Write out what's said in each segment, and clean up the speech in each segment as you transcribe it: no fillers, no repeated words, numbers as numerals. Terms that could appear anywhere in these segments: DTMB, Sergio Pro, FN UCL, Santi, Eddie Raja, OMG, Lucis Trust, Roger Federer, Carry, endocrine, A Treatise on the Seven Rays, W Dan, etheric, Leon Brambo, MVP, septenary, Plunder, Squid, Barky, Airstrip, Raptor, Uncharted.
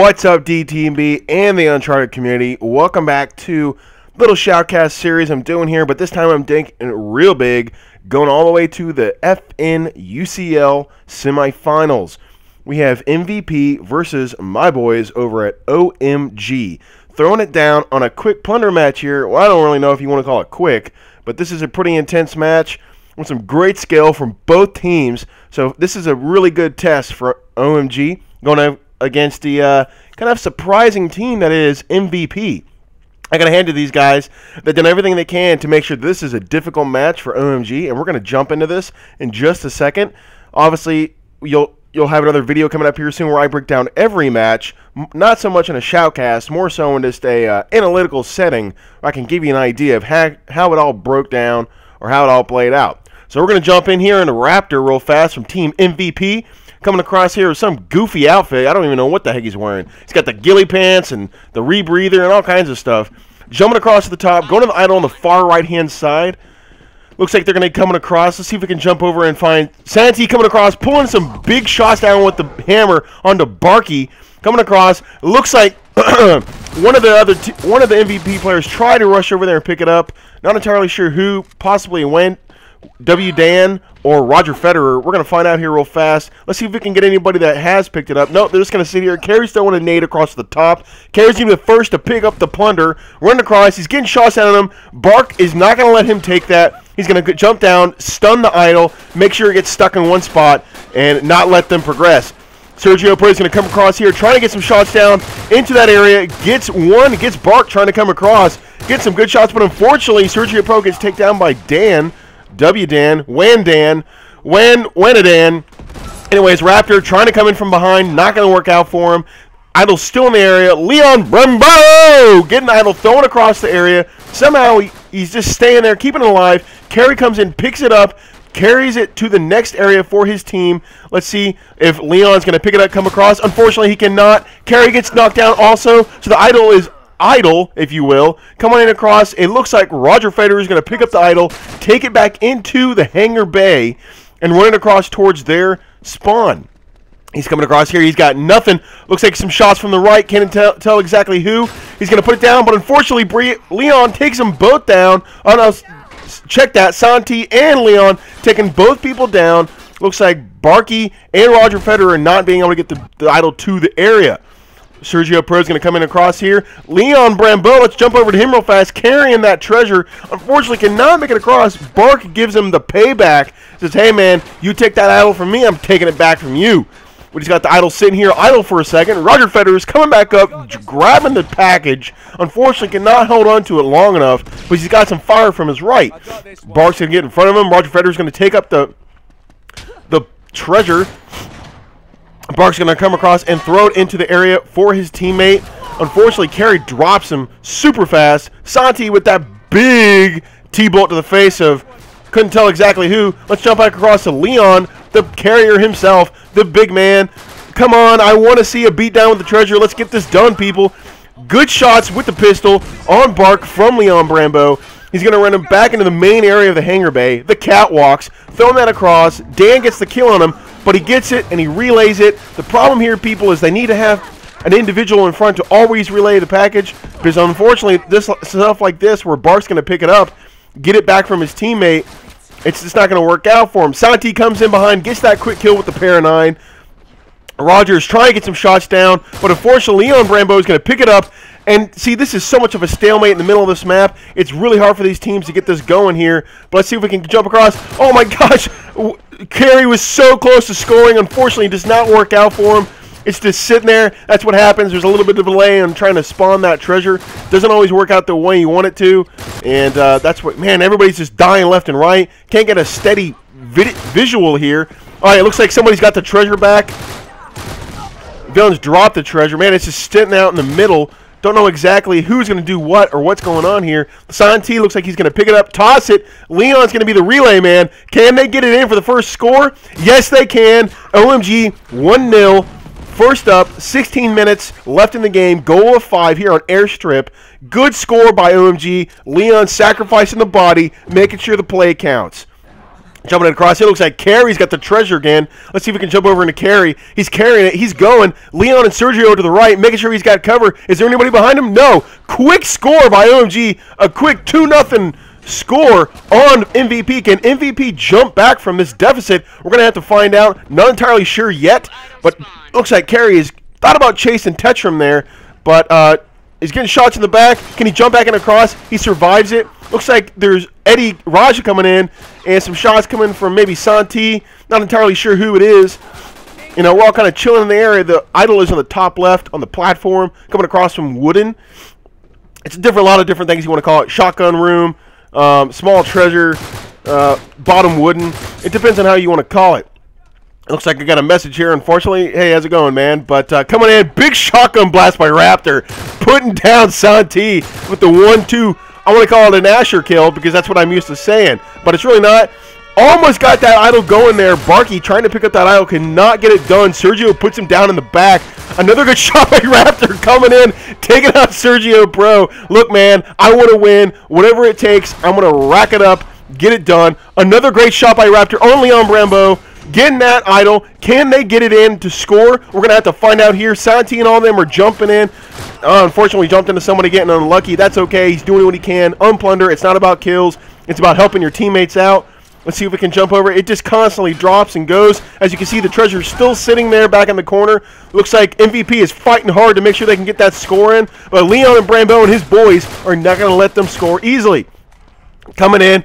What's up, DTMB and the Uncharted community? Welcome back to little shoutcast series I'm doing here, but this time I'm thinking real big, going all the way to the FN UCL semifinals. We have MVP versus my boys over at OMG. Throwing it down on a quick plunder match here. Well, I don't really know if you want to call it quick, but this is a pretty intense match with some great skill from both teams. So this is a really good test for OMG. Going to against the kind of surprising team that is MVP. I got to hand to these guys. They've done everything they can to make sure this is a difficult match for OMG, and we're going to jump into this in just a second. Obviously, you'll have another video coming up here soon where I break down every match, not so much in a shoutcast, more so in just a analytical setting where I can give you an idea of how it all broke down or how it all played out. So we're going to jump in here in the Raptor real fast from Team MVP. Coming across here with some goofy outfit. I don't even know what the heck he's wearing. He's got the ghillie pants and the rebreather and all kinds of stuff. Jumping across to the top. Going to the idol on the far right-hand side. Looks like they're going to be coming across. Let's see if we can jump over and find Santi coming across. Pulling some big shots down with the hammer onto Barky. Coming across. Looks like one of the MVP players tried to rush over there and pick it up. Not entirely sure who, possibly went. W Dan or Roger Federer. We're going to find out here real fast. Let's see if we can get anybody that has picked it up. No, they're just going to sit here. Carry's throwing a nade across the top. Carry's going to be the first to pick up the plunder. Running across. He's getting shots out of him. Bark is not going to let him take that. He's going to jump down, stun the idol, make sure it gets stuck in one spot, and not let them progress. Sergio Pro is going to come across here, trying to get some shots down into that area. Gets one. Gets Bark trying to come across. Gets some good shots, but unfortunately, Sergio Pro gets taken down by Dan. W Dan, Wanadan. Anyways, Raptor trying to come in from behind, not going to work out for him. Idol's still in the area. Leon Brambo getting the idol thrown across the area. Somehow he's just staying there, keeping it alive. Carry comes in, picks it up, carries it to the next area for his team. Let's see if Leon's going to pick it up, come across. Unfortunately, he cannot. Carry gets knocked down also, so the idol is idol, if you will, coming in across. It looks like Roger Federer is going to pick up the idol, take it back into the hangar bay, and run it across towards their spawn. He's coming across here. He's got nothing. Looks like some shots from the right. Can't tell exactly who. He's going to put it down, but unfortunately, Leon takes them both down. Oh, no, check that. Santi and Leon taking both people down. Looks like Barky and Roger Federer not being able to get the idol to the area. Sergio Pro is going to come in across here. Leon Brambo, let's jump over to him real fast, carrying that treasure. Unfortunately, cannot make it across. Bark gives him the payback. Says, hey, man, you take that idol from me, I'm taking it back from you. But he's got the idol sitting here, idle for a second. Roger Federer is coming back up, grabbing the package. Unfortunately, cannot hold on to it long enough, but he's got some fire from his right. Bark's going to get in front of him. Roger Federer is going to take up the treasure. Bark's going to come across and throw it into the area for his teammate. Unfortunately, Carry drops him super fast. Santi with that big T-bolt to the face of couldn't tell exactly who. Let's jump back across to Leon, the carrier himself, the big man. Come on, I want to see a beatdown with the treasure. Let's get this done, people. Good shots with the pistol on Bark from Leon Brambo. He's going to run him back into the main area of the hangar bay. The catwalks, throwing that across. Dan gets the kill on him, but he gets it and he relays it. The problem here, people, is they need to have an individual in front to always relay the package, because unfortunately, this stuff like this, where Bark's going to pick it up, get it back from his teammate, it's just not going to work out for him. Santi comes in behind, gets that quick kill with the pair of 9. Roger's trying to get some shots down, but unfortunately, Leon Brambo is going to pick it up. And see, this is so much of a stalemate in the middle of this map. It's really hard for these teams to get this going here. But let's see if we can jump across. Oh my gosh! Carry was so close to scoring. Unfortunately, it does not work out for him. It's just sitting there. That's what happens. There's a little bit of delay on trying to spawn that treasure. Doesn't always work out the way you want it to. And that's what, man, everybody's just dying left and right. Can't get a steady visual here. All right, it looks like somebody's got the treasure back. Villains dropped the treasure. Man, it's just sitting out in the middle. Don't know exactly who's going to do what or what's going on here. Santi looks like he's going to pick it up, toss it. Leon's going to be the relay man. Can they get it in for the first score? Yes, they can. OMG, 1-0. First up, 16 minutes left in the game. Goal of 5 here on Airstrip. Good score by OMG. Leon sacrificing the body, making sure the play counts. Jumping it across. It looks like Carry's got the treasure again. Let's see if we can jump over into Carry. He's carrying it. He's going. Leon and Sergio to the right, making sure he's got cover. Is there anybody behind him? No. Quick score by OMG. A quick 2-0 score on MVP. Can MVP jump back from this deficit? We're going to have to find out. Not entirely sure yet, but looks like Carry has thought about chasing Tetram there, but he's getting shots in the back. Can he jump back and across? He survives it. Looks like there's Eddie Raja coming in and some shots coming from maybe Santi. Not entirely sure who it is. You know, we're all kind of chilling in the area. The idol is on the top left on the platform coming across from Wooden. It's a lot of different things you want to call it. Shotgun room, small treasure, bottom Wooden. It depends on how you want to call it. It looks like I got a message here, unfortunately. Hey, how's it going, man? But coming in, big shotgun blast by Raptor. Putting down Santi with the 1-2. I want to call it an Asher kill because that's what I'm used to saying. But it's really not. Almost got that idol going there. Barky trying to pick up that idol. Cannot get it done. Sergio puts him down in the back. Another good shot by Raptor coming in. Taking out Sergio Pro. Look, man, I want to win. Whatever it takes, I'm going to rack it up. Get it done. Another great shot by Raptor. Only on Brambo. Getting that idol. Can they get it in to score? We're going to have to find out here. Santi and all of them are jumping in. Unfortunately, jumped into somebody getting unlucky. That's okay. He's doing what he can. Unplunder. It's not about kills. It's about helping your teammates out. Let's see if we can jump over. It just constantly drops and goes. As you can see, the treasure's still sitting there back in the corner. Looks like MVP is fighting hard to make sure they can get that score in. But Leon and Brambo and his boys are not going to let them score easily. Coming in.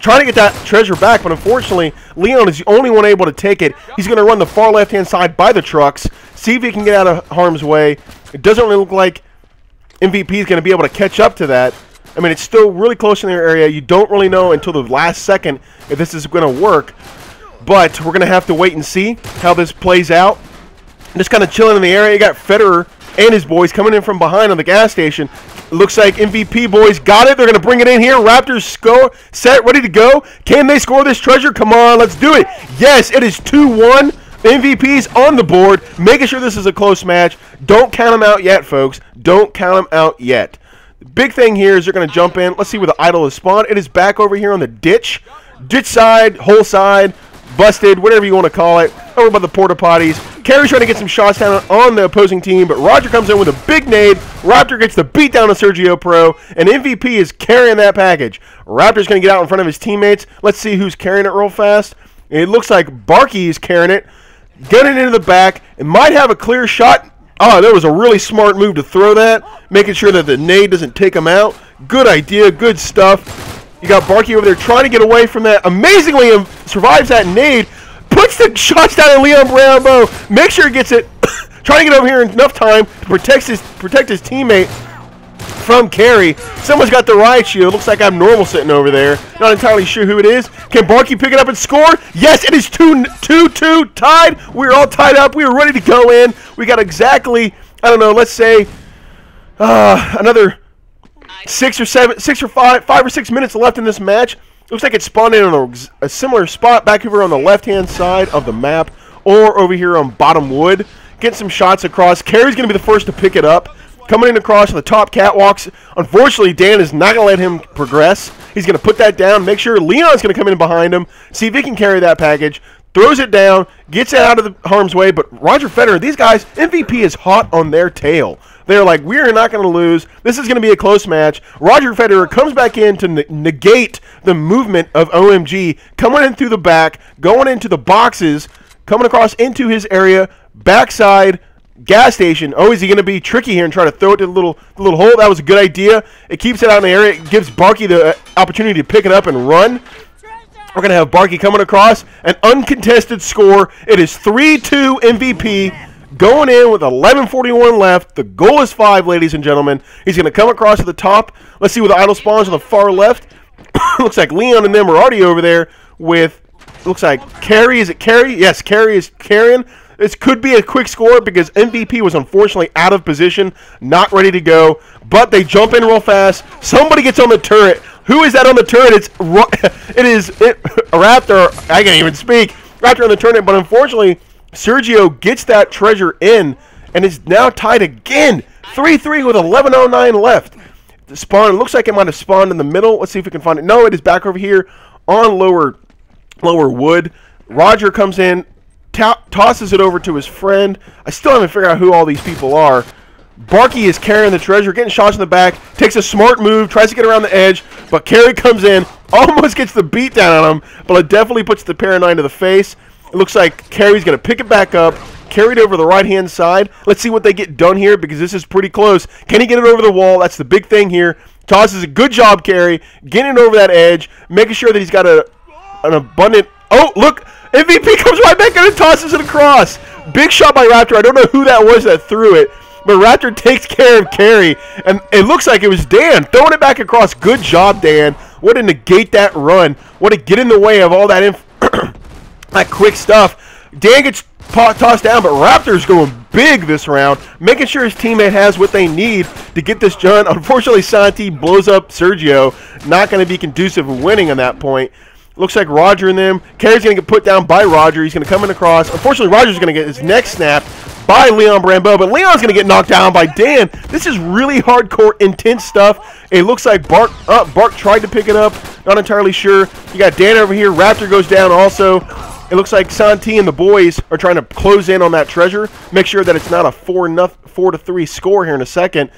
Trying to get that treasure back, but unfortunately, Leon is the only one able to take it. He's going to run the far left-hand side by the trucks, see if he can get out of harm's way. It doesn't really look like MVP is going to be able to catch up to that. I mean, it's still really close in their area. You don't really know until the last second if this is going to work, but we're going to have to wait and see how this plays out. Just kind of chilling in the area. You got Federer and his boys coming in from behind on the gas station. Looks like MVP boys got it. They're going to bring it in here. Raptors score, set, ready to go. Can they score this treasure? Come on, let's do it. Yes, it is 2-1. MVP's on the board, making sure this is a close match. Don't count them out yet, folks. Don't count them out yet. The big thing here is they're going to jump in. Let's see where the idol is spawned. It is back over here on the ditch. Ditch side, hole side, busted, whatever you want to call it. Over by the porta potties. Carry's trying to get some shots down on the opposing team, but Roger comes in with a big nade. Raptor gets the beat down on Sergio Pro, and MVP is carrying that package. Raptor's going to get out in front of his teammates. Let's see who's carrying it real fast. It looks like Barky is carrying it. Getting into the back. It might have a clear shot. Oh, that was a really smart move to throw that, making sure that the nade doesn't take him out. Good idea. Good stuff. You got Barky over there trying to get away from that. Amazingly, survives that nade. Puts the shots down on Leon Brambo. Make sure he gets it. Trying to get over here in enough time to protect his teammate from Carry. Someone's got the riot shield. Looks like Abnormal sitting over there. Not entirely sure who it is. Can Barky pick it up and score? Yes, it is 2-2 tied. We're all tied up. We were ready to go in. We got exactly, I don't know, let's say another 5 or 6 minutes left in this match. Looks like it spawned in on a similar spot back over on the left-hand side of the map or over here on bottom wood. Getting some shots across. Carry's going to be the first to pick it up. Coming in across on the top catwalks. Unfortunately, Dan is not going to let him progress. He's going to put that down. Make sure Leon's going to come in behind him. See if he can carry that package. Throws it down. Gets it out of the harm's way. But Roger Federer, these guys, MVP is hot on their tail. They're like, we're not going to lose. This is going to be a close match. Roger Federer comes back in to negate the movement of OMG. Coming in through the back, going into the boxes, coming across into his area, backside, gas station. Oh, is he going to be tricky here and try to throw it to the little hole? That was a good idea. It keeps it out in the area. It gives Barky the opportunity to pick it up and run. We're going to have Barky coming across. An uncontested score. It is 3-2 MVP. Going in with 11:41 left. The goal is 5, ladies and gentlemen. He's going to come across to the top. Let's see where the idol spawns on the far left. Looks like Leon and them are already over there with, looks like Carry. Is it Carry? Yes, Carry is carrying. This could be a quick score because MVP was unfortunately out of position, not ready to go. But they jump in real fast. Somebody gets on the turret. Who is that on the turret? It is a Raptor. I can't even speak. Raptor on the turret, but unfortunately, Sergio gets that treasure in, and is now tied again. 3-3 with 11:09 left. The spawn, it looks like it might have spawned in the middle. Let's see if we can find it. No, it is back over here on lower lower wood. Roger comes in, tosses it over to his friend. I still haven't figured out who all these people are. Barky is carrying the treasure, getting shots in the back, takes a smart move, tries to get around the edge, but Carry comes in, almost gets the beat down on him, but it definitely puts the Para 9 to the face. It looks like Carry's going to pick it back up, carried over the right-hand side. Let's see what they get done here, because this is pretty close. Can he get it over the wall? That's the big thing here. Tosses a good job, Carry, getting it over that edge, making sure that he's got an abundant... Oh, look! MVP comes right back and tosses it across. Big shot by Raptor. I don't know who that was that threw it, but Raptor takes care of Carry, and it looks like it was Dan throwing it back across. Good job, Dan. What to negate that run. What to get in the way of all that that quick stuff. Dan gets tossed down, but Raptor's going big this round, making sure his teammate has what they need to get this done. Unfortunately, Santi blows up Sergio. Not going to be conducive in winning on that point. Looks like Roger and them. Carry's going to get put down by Roger. He's going to come in across. Unfortunately, Roger's going to get his neck snapped by Leon Brambo, but Leon's going to get knocked down by Dan. This is really hardcore, intense stuff. It looks like Bark tried to pick it up. Not entirely sure. You got Dan over here. Raptor goes down also. It looks like Santi and the boys are trying to close in on that treasure. Make sure that it's not a 4-3 score here in a second.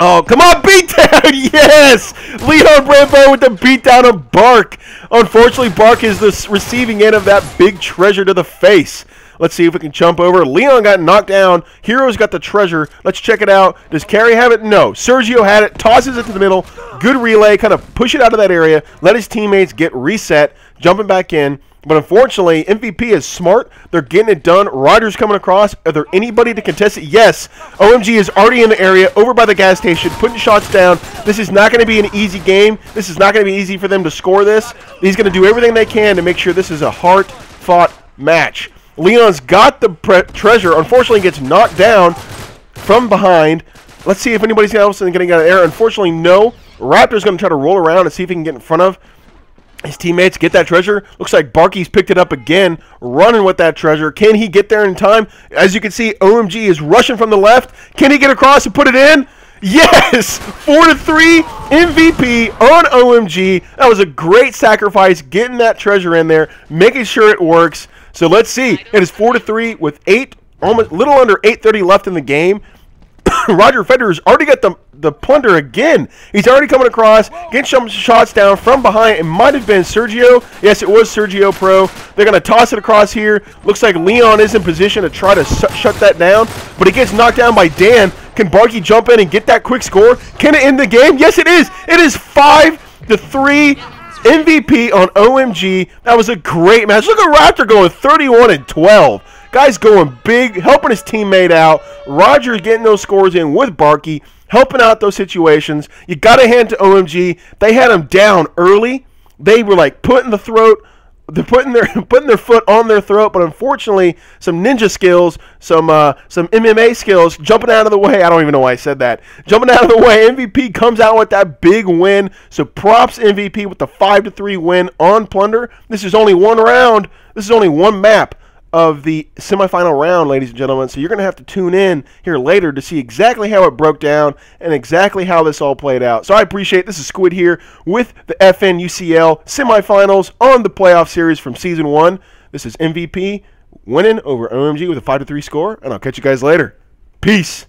Oh, come on, beatdown! Yes! Leon Brambo with the beatdown of Bark. Unfortunately, Bark is the receiving end of that big treasure to the face. Let's see if we can jump over. Leon got knocked down. Hero's got the treasure. Let's check it out. Does Carry have it? No. Sergio had it. Tosses it to the middle. Good relay. Kind of push it out of that area. Let his teammates get reset. Jumping back in. But unfortunately, MVP is smart. They're getting it done. Roger's coming across. Are there anybody to contest it? Yes. OMG is already in the area, over by the gas station, putting shots down. This is not going to be an easy game. This is not going to be easy for them to score this. He's going to do everything they can to make sure this is a hard-fought match. Leon's got the treasure. Unfortunately, gets knocked down from behind. Let's see if anybody's else is getting out of the air. Unfortunately, no. Raptor's going to try to roll around and see if he can get in front of his teammates, get that treasure. Looks like Barky's picked it up again, running with that treasure. Can he get there in time? As you can see, OMG is rushing from the left. Can he get across and put it in? Yes! 4-3, MVP on OMG. That was a great sacrifice, getting that treasure in there, making sure it works. So let's see. It is 4-3 with little under 8:30 left in the game. Roger Federer's already got the plunder again. He's already coming across, getting some shots down from behind. It might have been Sergio. Yes, it was Sergio Pro. They're going to toss it across here. Looks like Leon is in position to try to shut that down, but he gets knocked down by Dan. Can Barky jump in and get that quick score? Can it end the game? Yes, it is. It is 5-3. MVP on OMG. That was a great match. Look at Raptor going 31-12. Guy's going big, helping his teammate out. Roger's getting those scores in with Barky, helping out those situations. You got to hand to OMG. They had him down early. They were like putting their foot on their throat, but unfortunately, some ninja skills, some MMA skills, jumping out of the way. I don't even know why I said that. Jumping out of the way, MVP comes out with that big win. So props MVP with the 5-3 win on Plunder. This is only one round. This is only one map of the semifinal round, ladies and gentlemen. So you're going to have to tune in here later to see exactly how it broke down and exactly how this all played out. So I appreciate it. This is Squid here with the FN UCL semifinals on the playoff series from Season 1. This is MVP winning over OMG with a 5-3 score, and I'll catch you guys later. Peace.